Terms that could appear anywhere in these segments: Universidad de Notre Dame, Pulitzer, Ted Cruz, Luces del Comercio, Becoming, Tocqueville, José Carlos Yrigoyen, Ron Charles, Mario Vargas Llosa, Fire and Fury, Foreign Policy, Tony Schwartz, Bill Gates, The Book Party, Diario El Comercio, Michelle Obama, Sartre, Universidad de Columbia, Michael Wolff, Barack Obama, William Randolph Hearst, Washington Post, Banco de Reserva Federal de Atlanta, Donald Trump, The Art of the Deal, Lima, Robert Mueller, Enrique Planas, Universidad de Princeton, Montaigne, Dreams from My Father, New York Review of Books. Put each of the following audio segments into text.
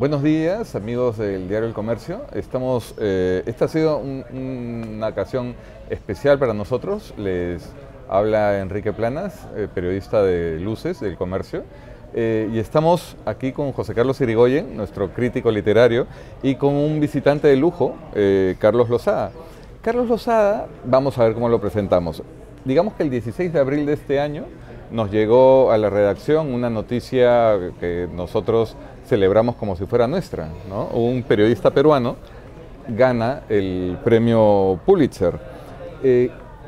Buenos días, amigos del Diario El Comercio. Estamos, esta ha sido una ocasión especial para nosotros. Les habla Enrique Planas, periodista de Luces del Comercio. Y estamos aquí con José Carlos Yrigoyen, nuestro crítico literario, y con un visitante de lujo, Carlos Lozada. Carlos Lozada, vamos a ver cómo lo presentamos. Digamos que el 16 de abril de este año nos llegó a la redacción una noticia que nosotros celebramos como si fuera nuestra, ¿no? Un periodista peruano gana el premio Pulitzer.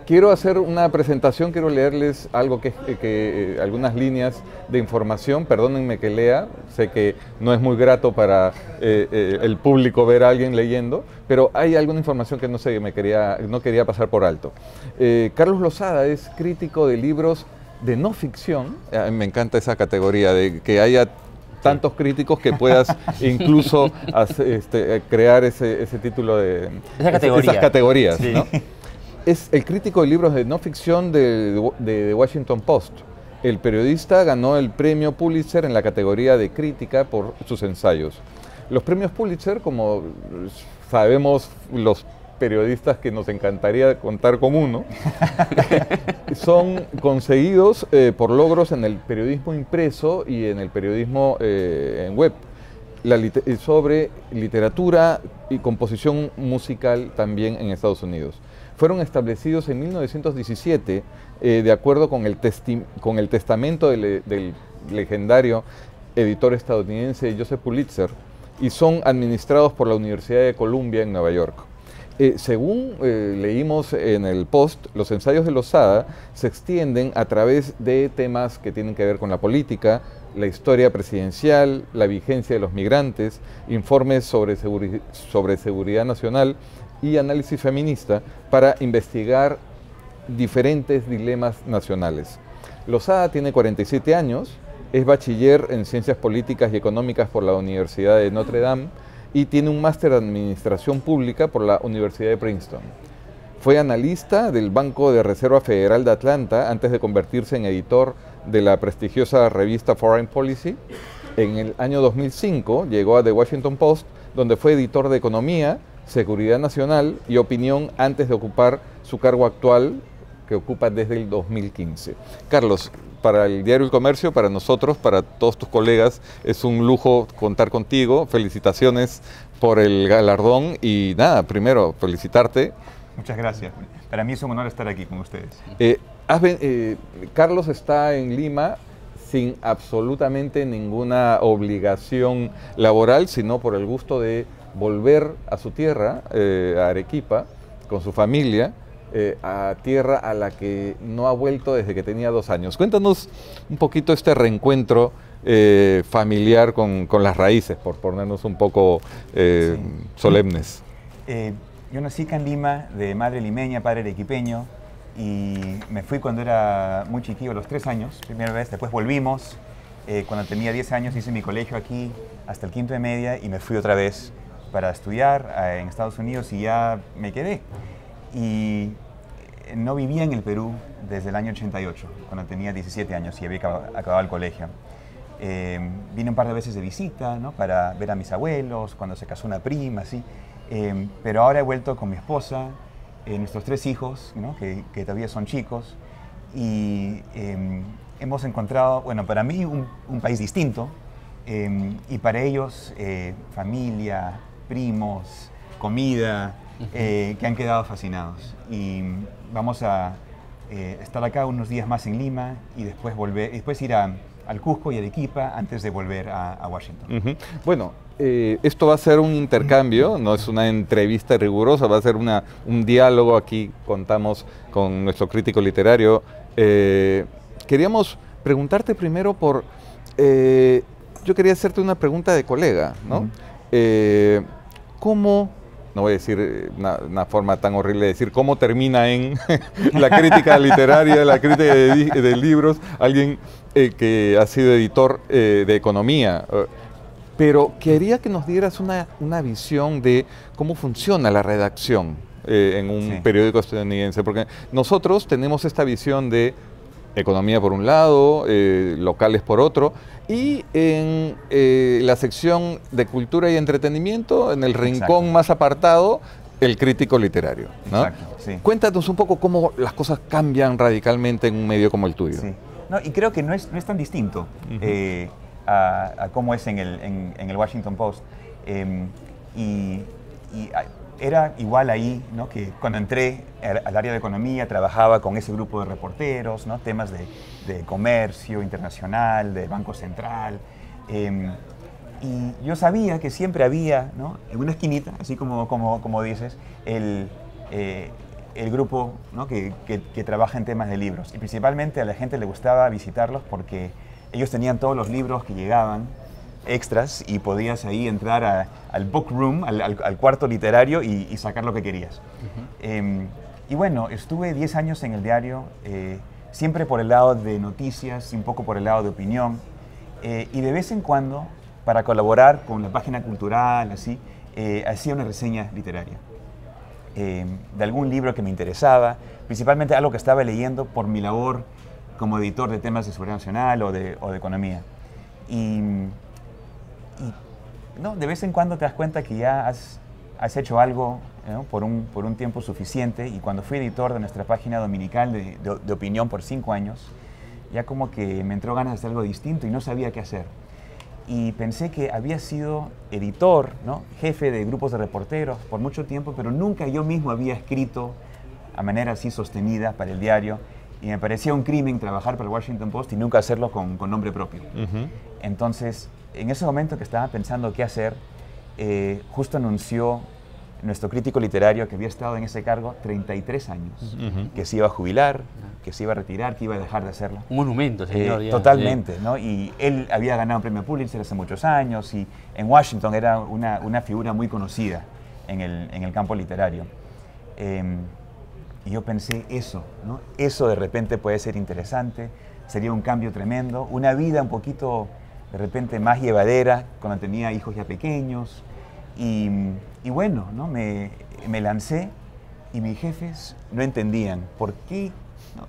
Quiero hacer una presentación, quiero leerles algo que algunas líneas de información, perdónenme que lea, sé que no es muy grato para el público ver a alguien leyendo, pero hay alguna información que no quería pasar por alto. Carlos Lozada es crítico de libros de no ficción. Me encanta esa categoría de que haya tantos críticos que puedas incluso crear ese título de esas categorías, sí, ¿no? Es el crítico de libros de no ficción de Washington Post. El periodista ganó el premio Pulitzer en la categoría de crítica por sus ensayos. Los premios Pulitzer, como sabemos los periodistas que nos encantaría contar con uno, son conseguidos por logros en el periodismo impreso y en el periodismo en web, sobre literatura y composición musical también en Estados Unidos. Fueron establecidos en 1917 de acuerdo con el testamento del legendario editor estadounidense Joseph Pulitzer y son administrados por la Universidad de Columbia en Nueva York. Según leímos en el Post, los ensayos de Lozada se extienden a través de temas que tienen que ver con la política, la historia presidencial, la vigencia de los migrantes, informes sobre seguridad nacional y análisis feminista para investigar diferentes dilemas nacionales. Lozada tiene 47 años, es bachiller en Ciencias Políticas y Económicas por la Universidad de Notre Dame, y tiene un máster de Administración Pública por la Universidad de Princeton. Fue analista del Banco de Reserva Federal de Atlanta antes de convertirse en editor de la prestigiosa revista Foreign Policy. En el año 2005 llegó a The Washington Post, donde fue editor de Economía, Seguridad Nacional y Opinión antes de ocupar su cargo actual, que ocupa desde el 2015. Carlos, para el Diario El Comercio, para nosotros, para todos tus colegas, es un lujo contar contigo. Felicitaciones por el galardón y nada, primero, felicitarte. Muchas gracias. Para mí es un honor estar aquí con ustedes. Carlos está en Lima sin absolutamente ninguna obligación laboral, sino por el gusto de volver a su tierra, a Arequipa, con su familia, a tierra a la que no ha vuelto desde que tenía 2 años. Cuéntanos un poquito este reencuentro familiar con las raíces, por ponernos un poco solemnes. Yo nací acá en Lima, de madre limeña, padre arequipeño, y me fui cuando era muy chiquillo, a los 3 años, primera vez, después volvimos. Cuando tenía 10 años hice mi colegio aquí hasta el quinto de media y me fui otra vez para estudiar en Estados Unidos y ya me quedé. Y no vivía en el Perú desde el año 88, cuando tenía 17 años y había acabado el colegio. Vine un par de veces de visita, ¿no?, para ver a mis abuelos, cuando se casó una prima, así. Pero ahora he vuelto con mi esposa, nuestros 3 hijos, ¿no?, que todavía son chicos. Y hemos encontrado, bueno, para mí un país distinto. Y para ellos, familia, primos, comida, que han quedado fascinados. Y vamos a estar acá unos días más en Lima y después ir al Cusco y Arequipa antes de volver a Washington. Bueno, esto va a ser un intercambio, no es una entrevista rigurosa, va a ser un diálogo. Aquí contamos con nuestro crítico literario. Queríamos preguntarte primero por... yo quería hacerte una pregunta de colega, ¿no? ¿Cómo... No voy a decir una forma tan horrible de decir cómo termina en la crítica literaria, la crítica de libros, alguien que ha sido editor de economía. Pero quería que nos dieras una visión de cómo funciona la redacción en un periódico estadounidense. Porque nosotros tenemos esta visión de economía por un lado, locales por otro, y en la sección de cultura y entretenimiento, en el rincón más apartado, el crítico literario, ¿no? Exacto, sí. Cuéntanos un poco cómo las cosas cambian radicalmente en un medio como el tuyo. Sí. No, y creo que no es tan distinto a cómo es en el Washington Post. Era igual ahí, ¿no? Que cuando entré al área de economía trabajaba con ese grupo de reporteros, ¿no? Temas de comercio internacional, de Banco Central. Y yo sabía que siempre había, ¿no? En una esquinita, así como dices, el grupo, ¿no? que trabaja en temas de libros. Y principalmente a la gente le gustaba visitarlos porque ellos tenían todos los libros que llegaban extras y podías ahí entrar al book room, al cuarto literario y sacar lo que querías. Y bueno, estuve 10 años en el diario, siempre por el lado de noticias y un poco por el lado de opinión. Y de vez en cuando, para colaborar con la página cultural, así, hacía una reseña literaria de algún libro que me interesaba, principalmente algo que estaba leyendo por mi labor como editor de temas de seguridad nacional o de economía. Y no, de vez en cuando te das cuenta que ya has hecho algo, ¿no? por un tiempo suficiente, y cuando fui editor de nuestra página dominical de opinión por 5 años, ya como que me entró ganas de hacer algo distinto y no sabía qué hacer. Y pensé que había sido editor, ¿no? Jefe de grupos de reporteros por mucho tiempo, pero nunca yo mismo había escrito a manera así sostenida para el diario. Y me parecía un crimen trabajar para el Washington Post y nunca hacerlo con nombre propio. Entonces, en ese momento que estaba pensando qué hacer, justo anunció nuestro crítico literario, que había estado en ese cargo 33 años, que se iba a jubilar, que se iba a retirar, que iba a dejar de hacerlo. Un monumento, señor. Totalmente, ¿no? Y él había ganado un premio Pulitzer hace muchos años, y en Washington era una figura muy conocida en el campo literario. Y yo pensé eso, ¿no? Eso de repente puede ser interesante, sería un cambio tremendo, una vida un poquito de repente más llevadera cuando tenía hijos ya pequeños. Y bueno, ¿no? me lancé, y mis jefes no entendían por qué.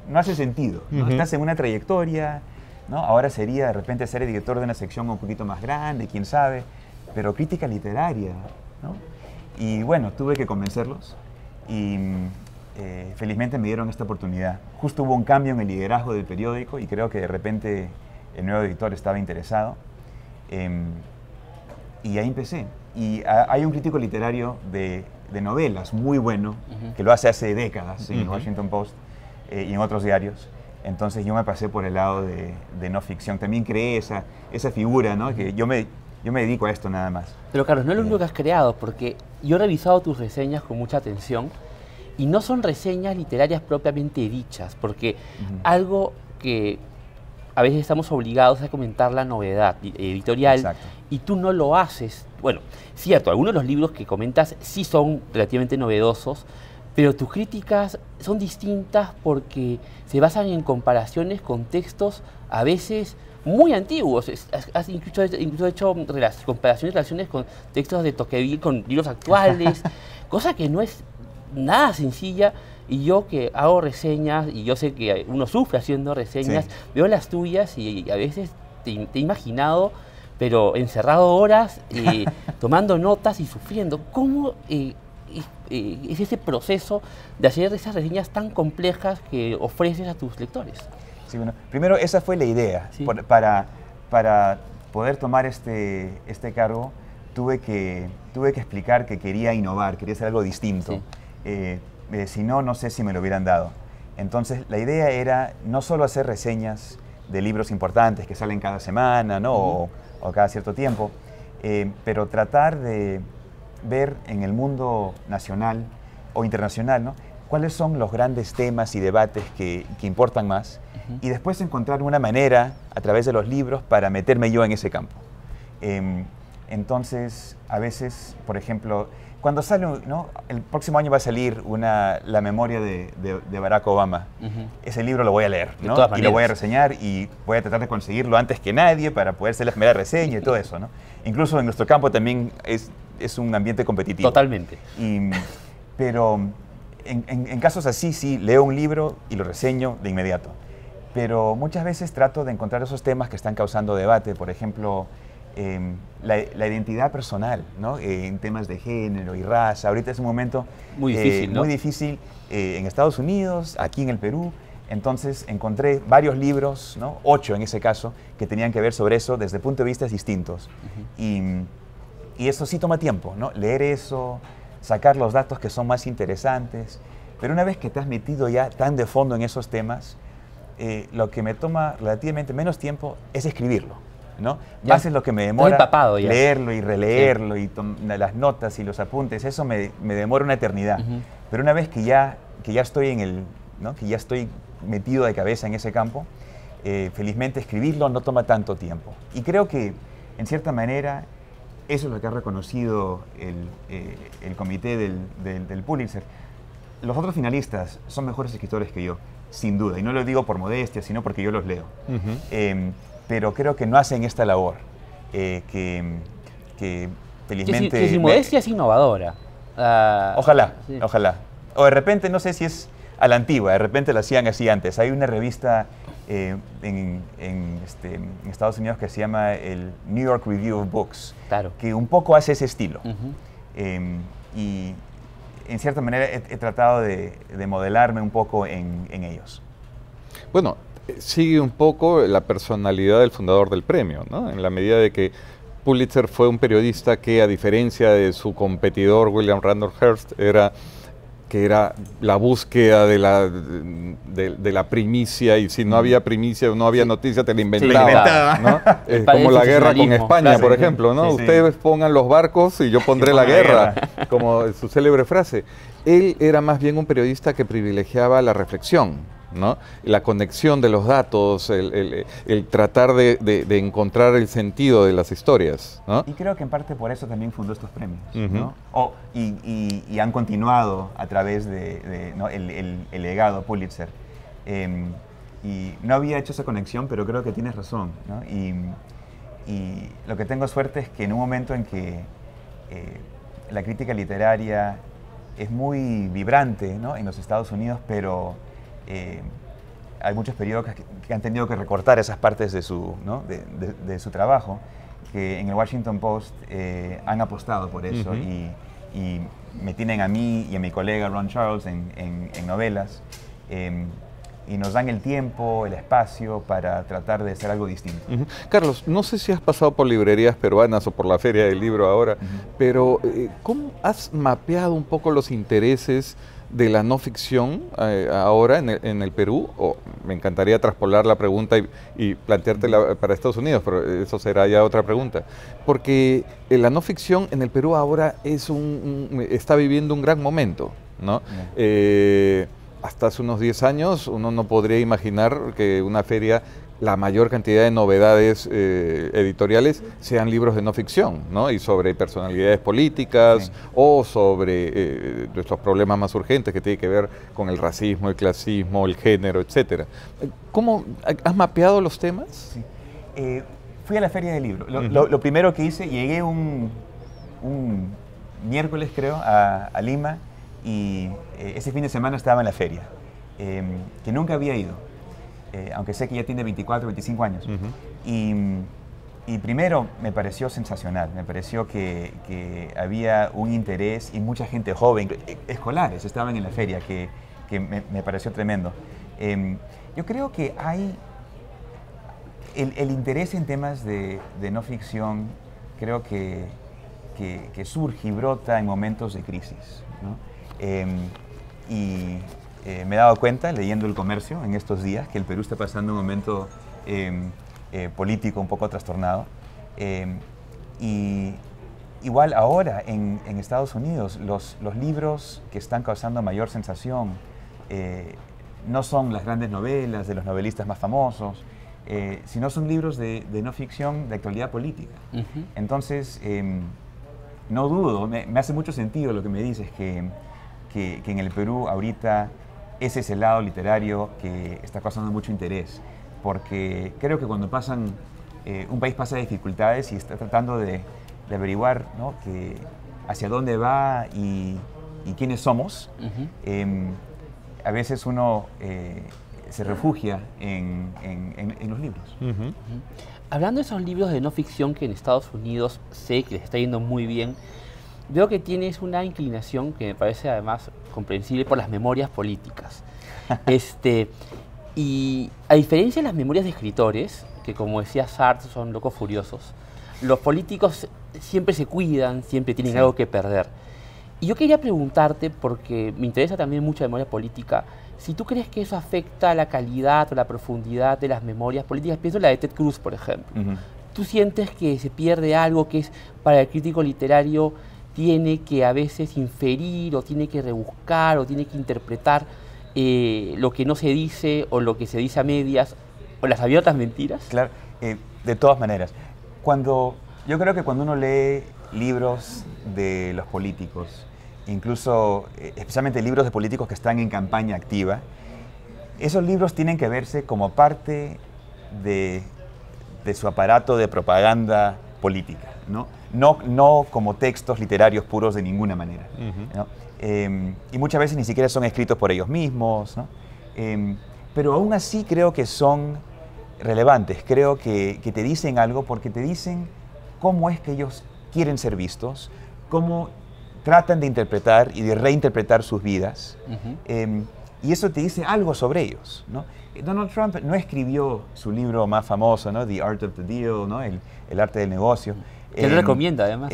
No hace sentido, ¿no? Estás en una trayectoria, ¿no? Ahora sería de repente ser el director de una sección un poquito más grande, quién sabe, pero crítica literaria, ¿no? Y bueno, tuve que convencerlos, y felizmente me dieron esta oportunidad. Justo hubo un cambio en el liderazgo del periódico, y creo que de repente el nuevo editor estaba interesado. Y ahí empecé. Y hay un crítico literario de novelas muy bueno, que lo hace décadas en el Washington Post y en otros diarios. Entonces yo me pasé por el lado de no ficción. También creé esa figura, ¿no? Que yo me dedico a esto nada más. Pero Carlos, no es lo único que has creado, porque yo he revisado tus reseñas con mucha atención y no son reseñas literarias propiamente dichas, porque algo que a veces estamos obligados a comentar la novedad editorial. Exacto. Y tú no lo haces. Bueno, cierto, algunos de los libros que comentas sí son relativamente novedosos, pero tus críticas son distintas porque se basan en comparaciones con textos a veces muy antiguos. Has incluso hecho comparaciones con textos de Tocqueville, con libros actuales, cosa que no es nada sencilla. Y yo que hago reseñas, y yo sé que uno sufre haciendo reseñas, veo las tuyas y a veces te he imaginado, pero encerrado horas, tomando notas y sufriendo. ¿Cómo es ese proceso de hacer esas reseñas tan complejas que ofreces a tus lectores? Sí, bueno, primero esa fue la idea. Sí. Para poder tomar este cargo tuve que explicar que quería innovar, quería hacer algo distinto. Sí. Si no, no sé si me lo hubieran dado. Entonces, la idea era no solo hacer reseñas de libros importantes que salen cada semana, ¿no? o cada cierto tiempo, pero tratar de ver en el mundo nacional o internacional, ¿no? Cuáles son los grandes temas y debates que importan más, y después encontrar una manera a través de los libros para meterme yo en ese campo. Entonces, a veces, por ejemplo, cuando sale, ¿no? El próximo año va a salir la memoria de Barack Obama. Ese libro lo voy a leer, ¿no? Y lo voy a reseñar, y voy a tratar de conseguirlo antes que nadie para poder hacer la primera reseña y todo eso, ¿no? Incluso en nuestro campo también es un ambiente competitivo. Totalmente. Pero en casos así, sí, leo un libro y lo reseño de inmediato. Pero muchas veces trato de encontrar esos temas que están causando debate, por ejemplo, la identidad personal, ¿no? En temas de género y raza. Ahorita es un momento muy difícil, ¿no? Muy difícil en Estados Unidos, aquí en el Perú. Entonces encontré varios libros, ¿no? 8 en ese caso, que tenían que ver sobre eso desde puntos de vista distintos. Y eso sí toma tiempo, ¿no? Leer eso, sacar los datos que son más interesantes. Pero una vez que te has metido ya tan de fondo en esos temas, lo que me toma relativamente menos tiempo es escribirlo, ¿no? Más es lo que me demora leerlo y releerlo, sí, y las notas y los apuntes, eso me demora una eternidad. Pero una vez que ya estoy en el, ¿no? Que ya estoy metido de cabeza en ese campo, felizmente escribirlo no toma tanto tiempo. Y creo que, en cierta manera, eso es lo que ha reconocido el comité del Pulitzer. Los otros finalistas son mejores escritores que yo, sin duda, y no lo digo por modestia, sino porque yo los leo. Pero creo que no hacen esta labor, que felizmente... Que sin modestia es innovadora. Ojalá, sí, ojalá. O de repente, no sé si es a la antigua, de repente lo hacían así antes. Hay una revista en Estados Unidos que se llama el New York Review of Books, que un poco hace ese estilo. Y en cierta manera he tratado de modelarme un poco en ellos. Bueno, sigue un poco la personalidad del fundador del premio, ¿no? En la medida de que Pulitzer fue un periodista que, a diferencia de su competidor William Randolph Hearst, era la búsqueda de la primicia, y si no había primicia o no había noticia, te la inventaba, ¿no? Es como la guerra con España, por ejemplo, ¿no? Ustedes pongan los barcos y yo pondré la guerra, como su célebre frase. Él era más bien un periodista que privilegiaba la reflexión, ¿no? La conexión de los datos, el tratar de encontrar el sentido de las historias, ¿no? Y creo que en parte por eso también fundó estos premios, ¿no? Y han continuado a través de ¿no? el legado Pulitzer. Y no había hecho esa conexión, pero creo que tienes razón, ¿no? Y lo que tengo suerte es que en un momento en que la crítica literaria es muy vibrante, ¿no? En los Estados Unidos, pero... hay muchos periódicos que han tenido que recortar esas partes de su, ¿no? de su trabajo, que en el Washington Post han apostado por eso, y me tienen a mí y a mi colega Ron Charles en novelas, y nos dan el tiempo, el espacio para tratar de hacer algo distinto. Carlos, no sé si has pasado por librerías peruanas o por la Feria del Libro ahora, pero ¿cómo has mapeado un poco los intereses de la no ficción ahora en el Perú? Me encantaría traspolar la pregunta y planteártela para Estados Unidos, pero eso será ya otra pregunta. Porque la no ficción en el Perú ahora es está viviendo un gran momento, ¿no? Hasta hace unos 10 años uno no podría imaginar que una feria, la mayor cantidad de novedades editoriales sean libros de no ficción, ¿no? Y sobre personalidades políticas, o sobre nuestros problemas más urgentes que tienen que ver con el racismo, el clasismo, el género, etc. ¿Cómo has mapeado los temas? Fui a la Feria del Libro. Lo primero que hice, llegué un miércoles, creo, a Lima, y ese fin de semana estaba en la feria, que nunca había ido. Aunque sé que ya tiene 24, 25 años. Y primero me pareció sensacional, me pareció que había un interés y mucha gente joven, escolares, estaban en la feria, que me pareció tremendo. Yo creo que hay el interés en temas de no ficción, creo que surge y brota en momentos de crisis, ¿no? Me he dado cuenta, leyendo El Comercio en estos días, que el Perú está pasando un momento político un poco trastornado. Y igual ahora en Estados Unidos, los libros que están causando mayor sensación no son las grandes novelas de los novelistas más famosos, sino son libros de no ficción de actualidad política. Entonces, no dudo, me hace mucho sentido lo que me dices, que en el Perú ahorita... Ese es el lado literario que está causando mucho interés, porque creo que cuando un país pasa dificultades y está tratando de averiguar, ¿no? que hacia dónde va y quiénes somos, a veces uno se refugia en los libros. Uh-huh. Hablando de esos libros de no ficción que en Estados Unidos sé que les está yendo muy bien, veo que tienes una inclinación que me parece además comprensible por las memorias políticas. Y a diferencia de las memorias de escritores, que como decía Sartre son locos furiosos, los políticos siempre se cuidan, siempre tienen algo que perder. Y yo quería preguntarte, porque me interesa también mucho la memoria política, si tú crees que eso afecta a la calidad o la profundidad de las memorias políticas. Pienso en la de Ted Cruz, por ejemplo. Uh-huh. ¿Tú sientes que se pierde algo que es para el crítico literario tiene que a veces inferir o tiene que rebuscar o tiene que interpretar lo que no se dice o lo que se dice a medias o las abiertas mentiras? Claro, de todas maneras. Yo creo que cuando uno lee libros de los políticos, incluso especialmente libros de políticos que están en campaña activa, esos libros tienen que verse como parte de su aparato de propaganda política, ¿no? No como textos literarios puros de ninguna manera. Uh-huh. ¿No? Y muchas veces ni siquiera son escritos por ellos mismos, ¿no? Pero aún así creo que son relevantes, creo que te dicen algo porque te dicen cómo es que ellos quieren ser vistos, cómo tratan de interpretar y de reinterpretar sus vidas. Uh-huh. Y eso te dice algo sobre ellos, ¿no? Donald Trump no escribió su libro más famoso, ¿no? The Art of the Deal, ¿no? El arte del negocio. Que él recomienda, además.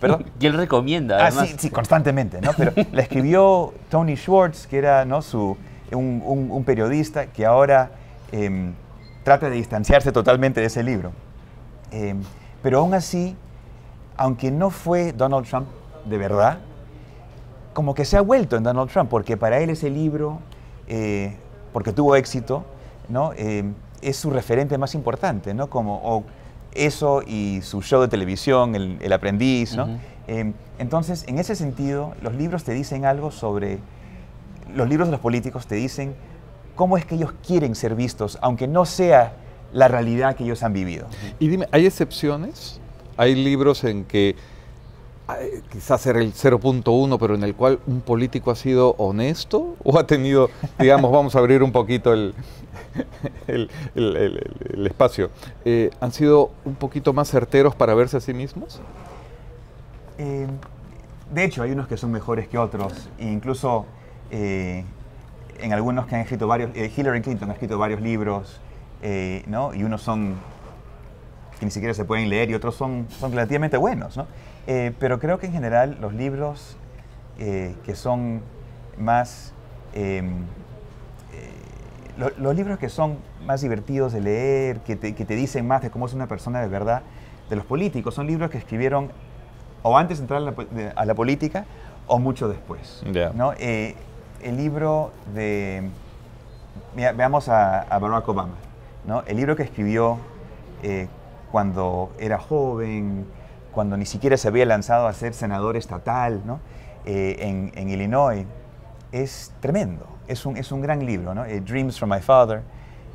¿Perdón? Que él recomienda, además. Sí, constantemente, ¿no? Pero la escribió Tony Schwartz, que era, ¿no? un periodista que ahora trata de distanciarse totalmente de ese libro. Pero aún así, aunque no fue Donald Trump de verdad, como que se ha vuelto en Donald Trump, porque para él ese libro, porque tuvo éxito, ¿no? Es su referente más importante, ¿no? Eso y su show de televisión, El Aprendiz, ¿no? Uh-huh. Entonces, en ese sentido, los libros te dicen algo sobre... Los libros de los políticos te dicen cómo es que ellos quieren ser vistos, aunque no sea la realidad que ellos han vivido. Y dime, ¿hay excepciones? ¿Hay libros en que quizás era el 0.1, pero en el cual un político ha sido honesto o ha tenido, digamos, vamos a abrir un poquito el espacio, han sido un poquito más certeros para verse a sí mismos? De hecho, hay unos que son mejores que otros, e incluso en algunos que han escrito varios, Hillary Clinton ha escrito varios libros, ¿no? Y unos son que ni siquiera se pueden leer y otros son relativamente buenos, ¿no? Pero creo que en general los libros que son más... los libros que son más divertidos de leer, que te dicen más de cómo es una persona de verdad, de los políticos, son libros que escribieron o antes de entrar a la política o mucho después. Yeah. ¿No? El libro de... Veamos a Barack Obama, ¿no? El libro que escribió cuando era joven, cuando ni siquiera se había lanzado a ser senador estatal, ¿no? En Illinois, es tremendo. Es un gran libro, ¿no? Dreams from My Father.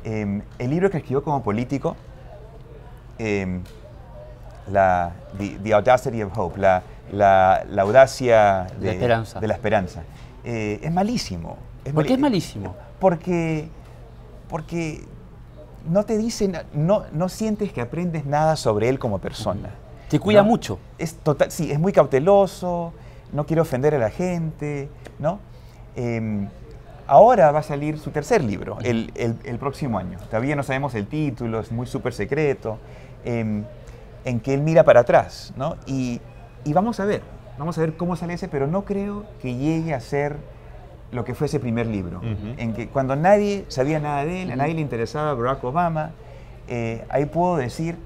El libro que escribió como político, The Audacity of Hope, la audacia de la esperanza. Es malísimo. ¿Por qué es malísimo? Porque no te dicen, no sientes que aprendes nada sobre él como persona. Te cuida, ¿no? Mucho. Sí, es muy cauteloso, no quiere ofender a la gente, ¿no? Ahora va a salir su tercer libro, el próximo año. Todavía no sabemos el título, es muy súper secreto, en que él mira para atrás, ¿no? Y vamos a ver cómo sale ese, pero no creo que llegue a ser lo que fue ese primer libro. Uh-huh. En que cuando nadie sabía nada de él, uh-huh, a nadie le interesaba Barack Obama, ahí puedo decir,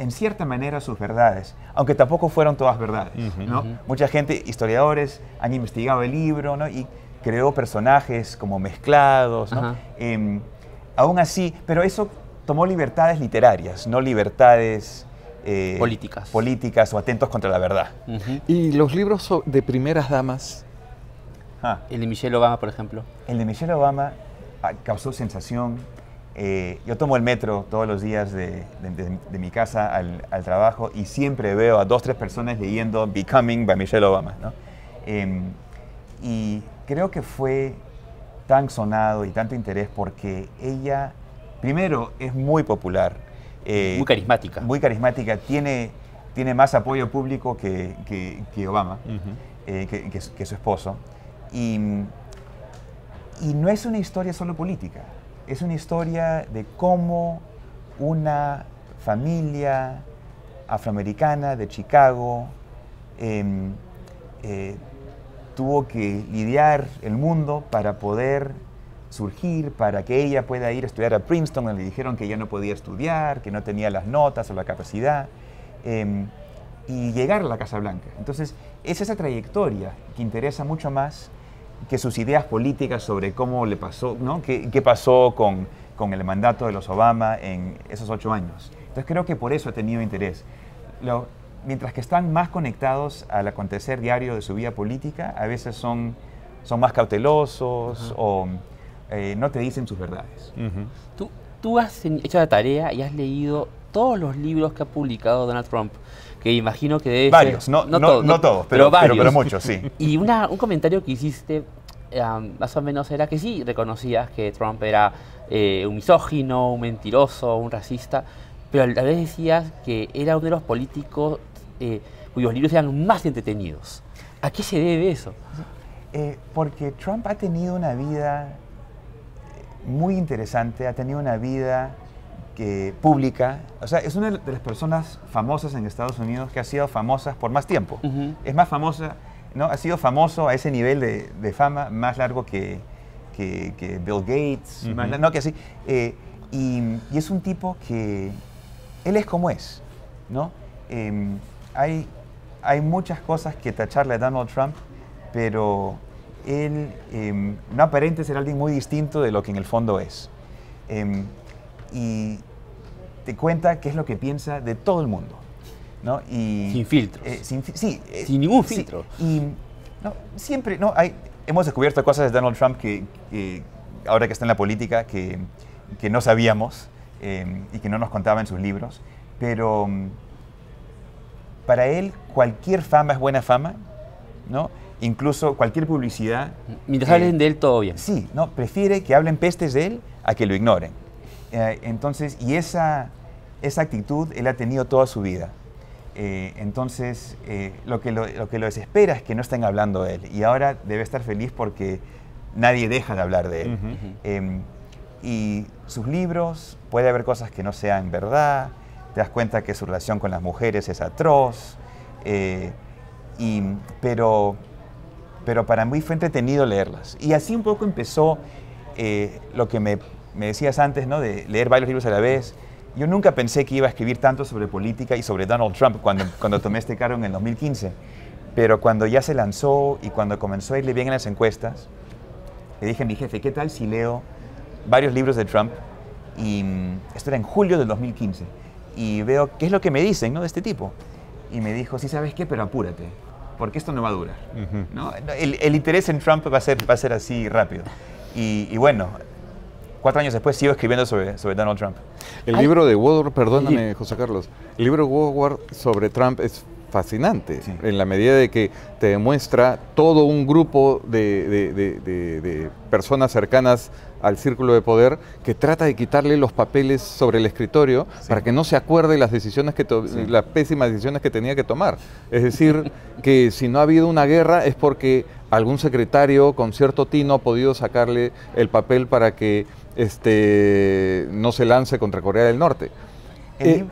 en cierta manera, sus verdades, aunque tampoco fueron todas verdades, uh-huh, ¿no? Uh-huh. Mucha gente, historiadores, han investigado el libro, ¿no? Y creó personajes como mezclados, ¿no? Aún así, pero eso tomó libertades literarias, no libertades políticas o atentos contra la verdad. Uh-huh. ¿Y los libros de primeras damas? El de Michelle Obama, por ejemplo. El de Michelle Obama causó sensación. Yo tomo el metro todos los días de mi casa al trabajo y siempre veo a 2 o 3 personas leyendo Becoming by Michelle Obama, ¿no? Y creo que fue tan sonado y tanto interés porque ella, primero, es muy popular. Muy carismática. Muy carismática, tiene más apoyo público que Obama, que su esposo. Y no es una historia solo política, es una historia de cómo una familia afroamericana de Chicago tuvo que lidiar el mundo para poder surgir, para que ella pueda ir a estudiar a Princeton, donde le dijeron que ella no podía estudiar, que no tenía las notas o la capacidad, y llegar a la Casa Blanca. Entonces, es esa trayectoria que interesa mucho más que sus ideas políticas sobre cómo le pasó, ¿no? ¿Qué pasó con el mandato de los Obama en esos 8 años. Entonces, creo que por eso ha tenido interés. Mientras que están más conectados al acontecer diario de su vida política, a veces son más cautelosos o no te dicen sus verdades. Tú has hecho la tarea y has leído todos los libros que ha publicado Donald Trump, que imagino que debe varios, ser, no todos, pero muchos, sí. Y un comentario que hiciste más o menos era que sí reconocías que Trump era un misógino, un mentiroso, un racista, pero a la vez decías que era uno de los políticos cuyos libros eran más entretenidos. ¿A qué se debe eso? Porque Trump ha tenido una vida muy interesante, ha tenido una vida pública. O sea, es una de las personas famosas en Estados Unidos que ha sido famosa por más tiempo. Es más famosa, ¿no? Ha sido famoso a ese nivel de fama más largo que Bill Gates, más largo, ¿no? Que así. Y es un tipo que él es como es, ¿no? Hay muchas cosas que tacharle a Donald Trump, pero él no aparenta ser alguien muy distinto de lo que en el fondo es. Y te cuenta qué es lo que piensa de todo el mundo, ¿no? Y sin filtros. Sin ningún filtro. Hemos descubierto cosas de Donald Trump que ahora que está en la política, que no sabíamos y que no nos contaba en sus libros, pero para él cualquier fama es buena fama, ¿no? Incluso cualquier publicidad. Mientras hablen de él, todo bien. Sí, ¿no? Prefiere que hablen pestes de él a que lo ignoren. Entonces, y esa actitud él ha tenido toda su vida. Entonces, lo que lo desespera es que no estén hablando de él. Y ahora debe estar feliz porque nadie deja de hablar de él. Y sus libros, puede haber cosas que no sean verdad, te das cuenta que su relación con las mujeres es atroz, pero para mí fue entretenido leerlas. Y así un poco empezó lo que me decías antes, ¿no? De leer varios libros a la vez. Yo nunca pensé que iba a escribir tanto sobre política y sobre Donald Trump cuando tomé este cargo en el 2015, pero cuando ya se lanzó y cuando comenzó a irle bien en las encuestas, le dije a mi jefe, ¿qué tal si leo varios libros de Trump? Y esto era en julio del 2015, y veo qué es lo que me dicen, ¿no? De este tipo. Y me dijo, sí, ¿sabes qué? Pero apúrate, porque esto no va a durar. ¿No? El interés en Trump va a ser así rápido. Y bueno, 4 años después sigo escribiendo sobre Donald Trump. El libro de Woodward, perdóname, José Carlos, el libro de Woodward sobre Trump es fascinante, sí, en la medida de que te demuestra todo un grupo de personas cercanas al círculo de poder que trata de quitarle los papeles sobre el escritorio, sí, para que no se acuerde las decisiones las pésimas decisiones que tenía que tomar. Es decir, que si no ha habido una guerra es porque algún secretario con cierto tino ha podido sacarle el papel para que no se lance contra Corea del Norte.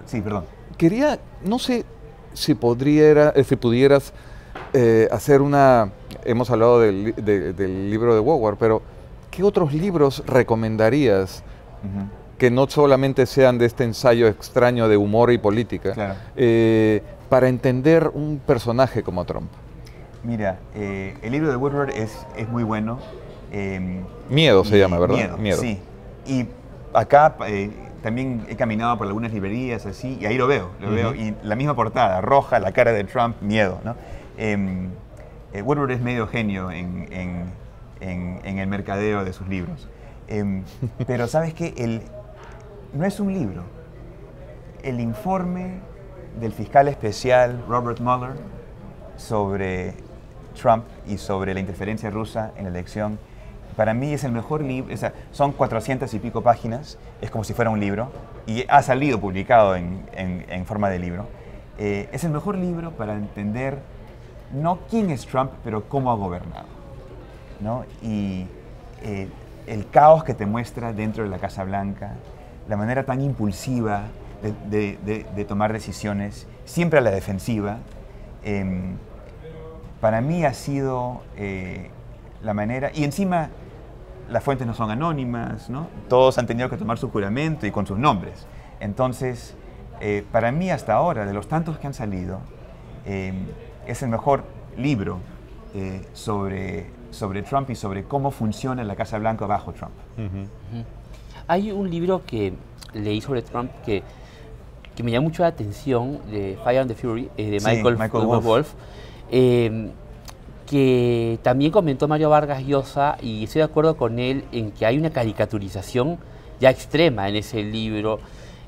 Sí, perdón. Quería, no sé, si pudieras hacer una... Hemos hablado del libro de Woodward, pero ¿qué otros libros recomendarías que no solamente sean de este ensayo extraño de humor y política, claro, para entender un personaje como Trump? Mira, el libro de Woodward es muy bueno. Miedo se llama, ¿verdad? Miedo, sí. Y acá... también he caminado por algunas librerías así, y ahí lo veo, y la misma portada, roja, la cara de Trump, miedo, ¿no? Woodward es medio genio en el mercadeo de sus libros. Pero ¿sabes qué? No es un libro. El informe del fiscal especial Robert Mueller sobre Trump y sobre la interferencia rusa en la elección Para mí es el mejor libro, son 400 y pico páginas, es como si fuera un libro, y ha salido publicado en forma de libro. Es el mejor libro para entender no quién es Trump, pero cómo ha gobernado, ¿no? Y el caos que te muestra dentro de la Casa Blanca, la manera tan impulsiva de tomar decisiones, siempre a la defensiva, para mí ha sido la manera, y encima las fuentes no son anónimas, ¿no? Todos han tenido que tomar su juramento y con sus nombres. Entonces, para mí hasta ahora, de los tantos que han salido, es el mejor libro sobre Trump y sobre cómo funciona la Casa Blanca bajo Trump. Hay un libro que leí sobre Trump que me llamó mucho la atención, de Fire and Fury, de Michael Wolff, que también comentó Mario Vargas Llosa, y estoy de acuerdo con él en que hay una caricaturización ya extrema en ese libro,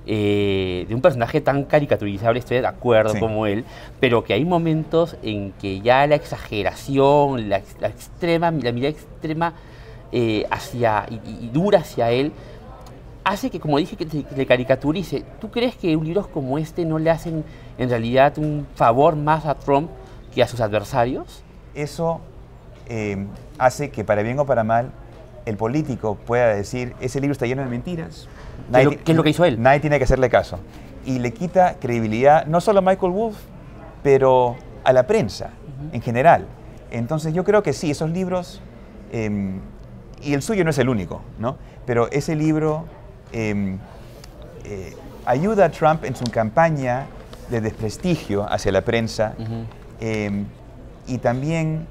de un personaje tan caricaturizable, estoy de acuerdo, sí, como él, pero que hay momentos en que ya la exageración, la mirada extrema y dura hacia él, hace que, como dije, que le caricaturice. ¿Tú crees que libros como este no le hacen en realidad un favor más a Trump que a sus adversarios? Eso hace que, para bien o para mal, el político pueda decir, ese libro está lleno de mentiras. ¿Qué es lo que hizo él? Nadie tiene que hacerle caso. Y le quita credibilidad, no solo a Michael Wolff, pero a la prensa en general. Entonces yo creo que sí, esos libros, y el suyo no es el único, ¿no? Pero ese libro ayuda a Trump en su campaña de desprestigio hacia la prensa, y también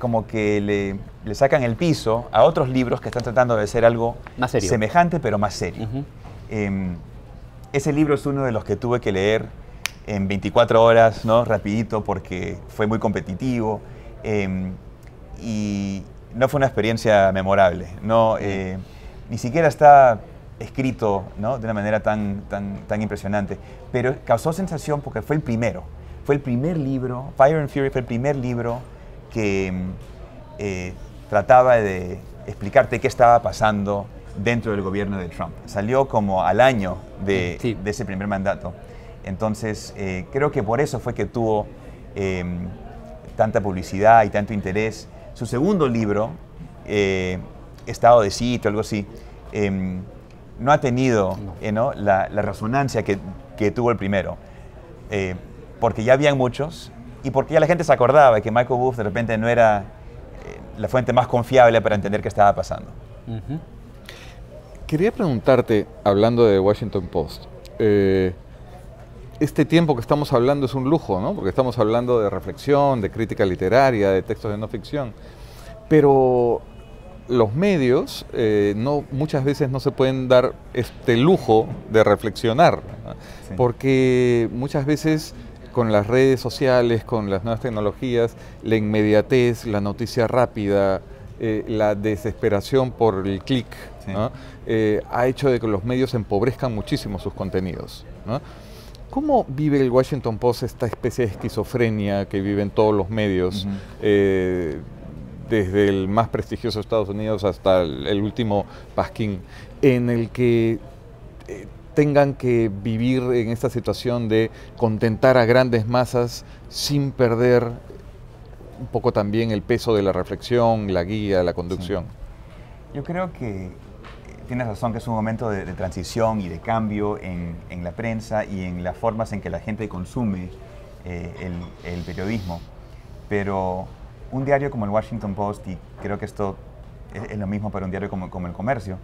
como que le sacan el piso a otros libros que están tratando de hacer algo más serio, semejante pero más serio. Ese libro es uno de los que tuve que leer en 24 horas, ¿no? Rapidito, porque fue muy competitivo, y no fue una experiencia memorable, ¿no? Ni siquiera está escrito, ¿no?, de una manera tan impresionante, pero causó sensación porque fue el primero. Fue el primer libro, Fire and Fury fue el primer libro que trataba de explicarte qué estaba pasando dentro del gobierno de Trump. Salió como al año de ese primer mandato. Entonces, creo que por eso fue que tuvo tanta publicidad y tanto interés. Su segundo libro, Estado de Sitio, algo así, no ha tenido ¿no?, la resonancia que tuvo el primero. Porque ya habían muchos y porque ya la gente se acordaba que Michael Wolff de repente no era la fuente más confiable para entender qué estaba pasando. Quería preguntarte, hablando de Washington Post, este tiempo que estamos hablando es un lujo, ¿no? Porque estamos hablando de reflexión, de crítica literaria, de textos de no ficción, pero los medios muchas veces no se pueden dar este lujo de reflexionar, ¿no? Sí. Porque muchas veces con las redes sociales, con las nuevas tecnologías, la inmediatez, la noticia rápida, la desesperación por el clic, sí, ¿no?, ha hecho de que los medios empobrezcan muchísimo sus contenidos, ¿no? ¿Cómo vive el Washington Post esta especie de esquizofrenia que viven todos los medios, desde el más prestigioso de Estados Unidos hasta el último pasquín, en el que tengan que vivir en esta situación de contentar a grandes masas sin perder un poco también el peso de la reflexión, la guía, la conducción? Sí. Yo creo que tienes razón que es un momento de transición y de cambio en la prensa y en las formas en que la gente consume el periodismo. Pero un diario como el Washington Post, y creo que esto es lo mismo para un diario como El Comercio,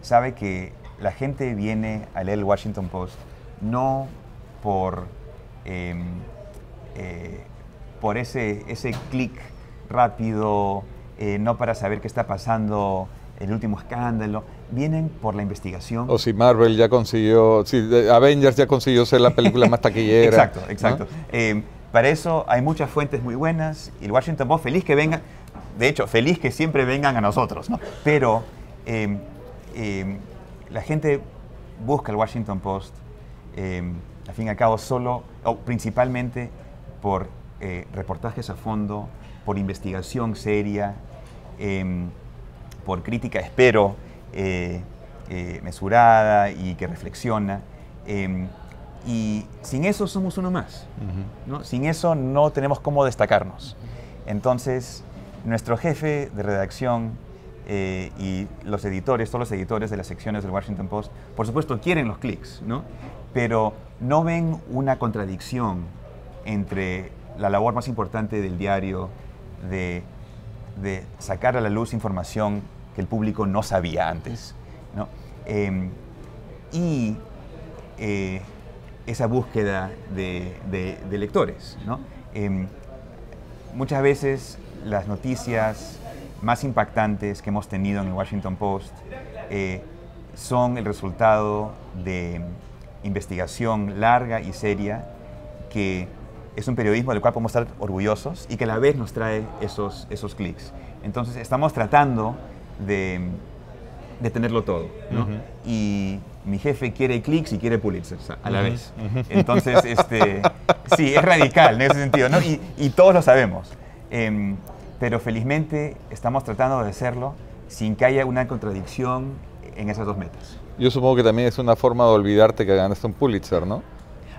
sabe que la gente viene a leer el Washington Post no por, por ese clic rápido, no para saber qué está pasando, el último escándalo, vienen por la investigación. O si Marvel ya consiguió, si Avengers ya consiguió ser la película más taquillera. Exacto, exacto. ¿No? Para eso hay muchas fuentes muy buenas y el Washington Post, feliz que vengan, de hecho, feliz que siempre vengan a nosotros, ¿no? Pero la gente busca el Washington Post, al fin y al cabo, principalmente por reportajes a fondo, por investigación seria, por crítica, espero, mesurada y que reflexiona. Y sin eso somos uno más, ¿no? Sin eso no tenemos cómo destacarnos. Entonces, nuestro jefe de redacción y los editores, todos los editores de las secciones del Washington Post, por supuesto quieren los clics, ¿no? Pero no ven una contradicción entre la labor más importante del diario de sacar a la luz información que el público no sabía antes, ¿no? Esa búsqueda de lectores, ¿no? Muchas veces las noticias más impactantes que hemos tenido en el Washington Post son el resultado de investigación larga y seria, que es un periodismo del cual podemos estar orgullosos y que a la vez nos trae esos clics. Entonces estamos tratando de tenerlo todo, ¿no? Y mi jefe quiere clics y quiere Pulitzer a la vez. Entonces, sí, es radical en ese sentido, ¿no? Y todos lo sabemos. Pero felizmente estamos tratando de hacerlo sin que haya una contradicción en esas dos metas. Yo supongo que también es una forma de olvidarte que ganaste un Pulitzer, ¿no?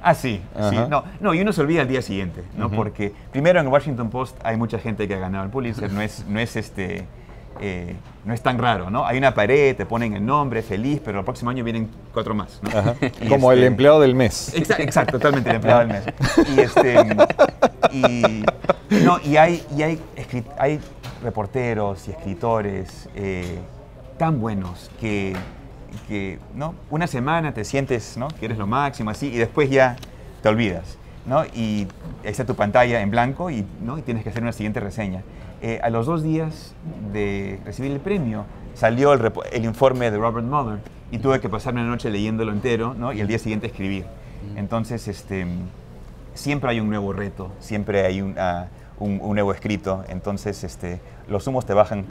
Ah, sí, sí. No, y uno se olvida al día siguiente, ¿no? Porque primero en el Washington Post hay mucha gente que ha ganado el Pulitzer, no es tan raro, ¿no? Hay una pared, te ponen el nombre, feliz, pero el próximo año vienen 4 más, ¿no? Como el empleado del mes. Exacto, totalmente el empleado del mes. Y hay reporteros y escritores tan buenos que ¿no? Una semana te sientes, ¿no?, que eres lo máximo, así, y después ya te olvidas, ¿no? Y ahí está tu pantalla en blanco y, ¿no?, y tienes que hacer una siguiente reseña. A los 2 días de recibir el premio salió el informe de Robert Mueller y tuve que pasarme una noche leyéndolo entero, ¿no?, y al día siguiente escribir. Entonces, siempre hay un nuevo reto, siempre hay un nuevo escrito, entonces los humos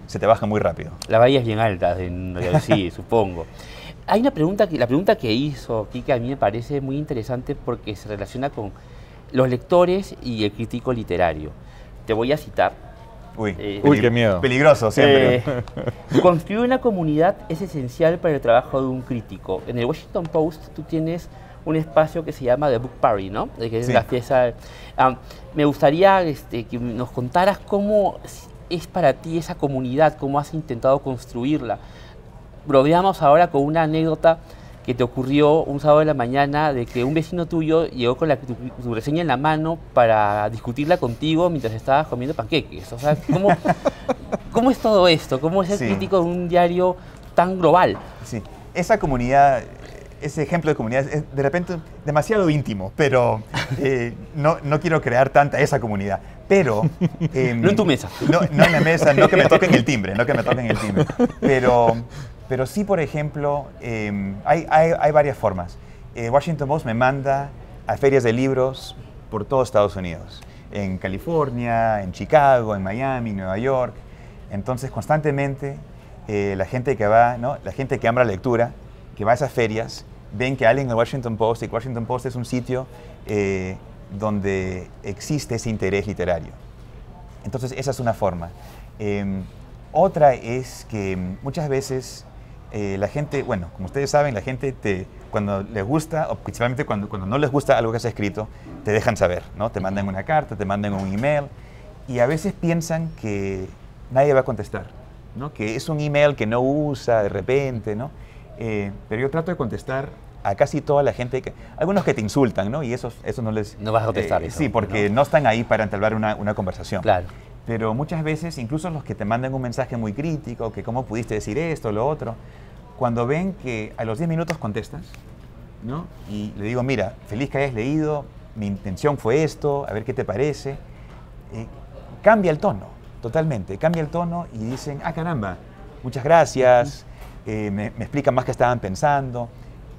se te bajan muy rápido. La bahía es bien alta, sí, supongo. Hay una pregunta, la pregunta que hizo aquí, que a mí me parece muy interesante porque se relaciona con los lectores y el crítico literario. Te voy a citar. Uy, qué miedo. Peligroso siempre. Construir una comunidad es esencial para el trabajo de un crítico. En el Washington Post tú tienes un espacio que se llama The Book Party, ¿no? Que es la pieza. Me gustaría que nos contaras cómo es para ti esa comunidad, cómo has intentado construirla. Rodeamos ahora con una anécdota que te ocurrió un sábado de la mañana, de que un vecino tuyo llegó con tu reseña en la mano para discutirla contigo mientras estabas comiendo panqueques. O sea, ¿cómo es todo esto? ¿Cómo es el crítico de un diario tan global? Sí, esa comunidad, ese ejemplo de comunidad es de repente demasiado íntimo, pero no quiero crear tanta esa comunidad. Pero... no en tu mesa. No en la mesa, no que me toquen el timbre, Pero sí, por ejemplo, hay varias formas. Washington Post me manda a ferias de libros por todo Estados Unidos. En California, en Chicago, en Miami, Nueva York. Entonces, constantemente, la gente que va, ¿no?, la gente que ama la lectura, que va a esas ferias, ven que alguien en el Washington Post, y Washington Post es un sitio donde existe ese interés literario. Entonces, esa es una forma. Otra es que muchas veces... la gente, bueno, como ustedes saben, la gente cuando les gusta, o principalmente cuando no les gusta algo que has escrito, te dejan saber, ¿no? Te mandan una carta, te mandan un email, y a veces piensan que nadie va a contestar, ¿no? Que es un email que no usa de repente, ¿no? Pero yo trato de contestar a casi toda la gente, algunos que te insultan, ¿no? Y esos no les... No vas a contestar eso. Sí, porque no están ahí para entablar una conversación. Claro. Pero muchas veces, incluso los que te mandan un mensaje muy crítico, que cómo pudiste decir esto, lo otro, cuando ven que a los 10 minutos contestas, ¿no?, y le digo, mira, feliz que hayas leído, mi intención fue esto, a ver qué te parece, cambia el tono, totalmente, cambia el tono y dicen, ah, caramba, muchas gracias, me explican más qué estaban pensando,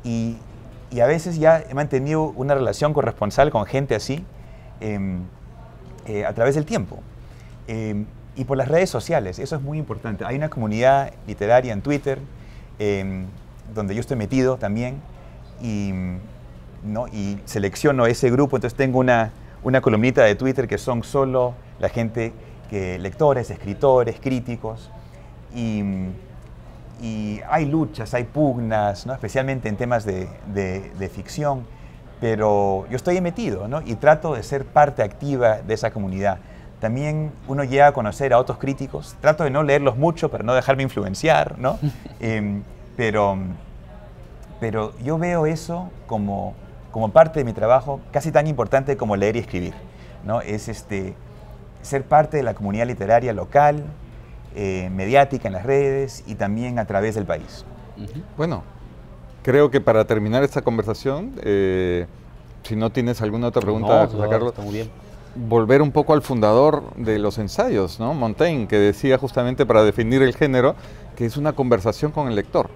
y a veces ya he mantenido una relación corresponsal con gente así a través del tiempo. Y por las redes sociales, eso es muy importante. Hay una comunidad literaria en Twitter, donde yo estoy metido también, y selecciono ese grupo, entonces tengo una columnita de Twitter que son solo la gente, lectores, escritores, críticos, Y hay luchas, hay pugnas, ¿no? Especialmente en temas de ficción, pero yo estoy metido, ¿no? Y trato de ser parte activa de esa comunidad. También uno llega a conocer a otros críticos, trato de no leerlos mucho para no dejarme influenciar, ¿no? Pero yo veo eso como parte de mi trabajo, casi tan importante como leer y escribir, ¿no? Es ser parte de la comunidad literaria local, mediática en las redes y también a través del país. Bueno, creo que para terminar esta conversación, si no tienes alguna otra pregunta, José Carlos, está muy bien. Volver un poco al fundador de los ensayos, ¿no? Montaigne, que decía justamente para definir el género que es una conversación con el lector,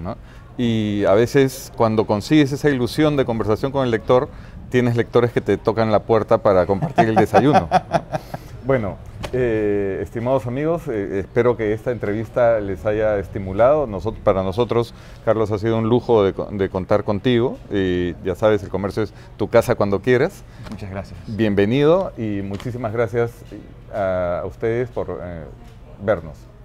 ¿no? Y a veces cuando consigues esa ilusión de conversación con el lector, tienes lectores que te tocan la puerta para compartir el desayuno, ¿no? Bueno, estimados amigos, espero que esta entrevista les haya estimulado. Para nosotros, Carlos, ha sido un lujo de contar contigo. Y ya sabes, El Comercio es tu casa cuando quieras. Muchas gracias. Bienvenido y muchísimas gracias a ustedes por vernos.